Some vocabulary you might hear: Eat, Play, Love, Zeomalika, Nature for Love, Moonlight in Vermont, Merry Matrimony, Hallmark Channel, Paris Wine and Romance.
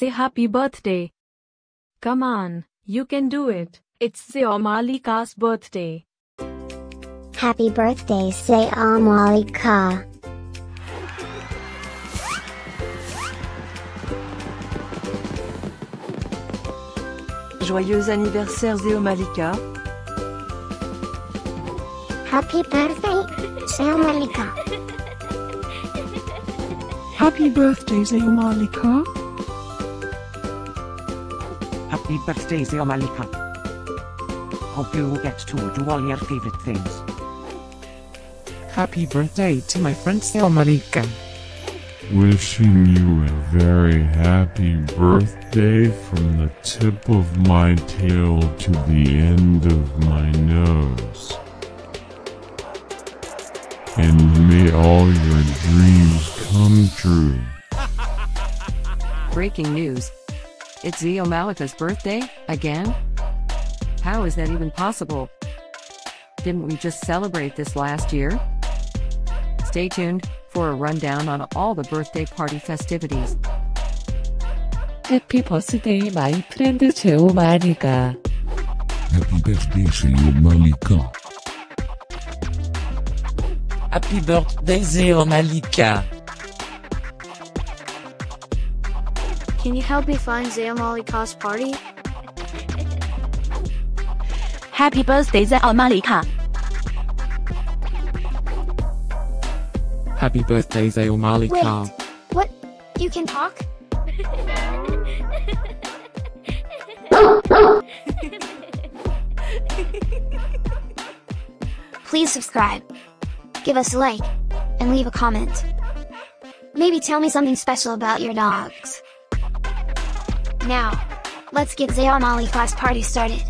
say happy birthday. Come on, you can do it. It's Zeomalika's birthday. Happy birthday, Zeomalika. Joyeux anniversaire, Zeomalika. Happy birthday, Zeomalika. Happy birthday, Zeomalika. Happy birthday, Zeomalika. Hope you get to do all your favorite things. Happy birthday to my friend Zeomalika. Wishing you a very happy birthday from the tip of my tail to the end of my nose. And may all your dreams come true. Breaking news. It's Zeomalika's birthday, again? How is that even possible? Didn't we just celebrate this last year? Stay tuned for a rundown on all the birthday party festivities. Happy birthday, my friend Zeomalika. Happy birthday, Zeomalika. Happy birthday, Zeomalika. Can you help me find Zeomalika's party? Happy birthday, Zeomalika. Happy birthday, Zeomalika. Wait, what? You can talk? Please subscribe, give us a like, and leave a comment. Maybe tell me something special about your dogs. Now, let's get Zeomalika's party started.